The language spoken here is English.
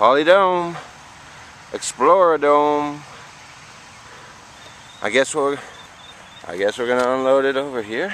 Polydome, Explorer Dome. I guess we're gonna unload it over here.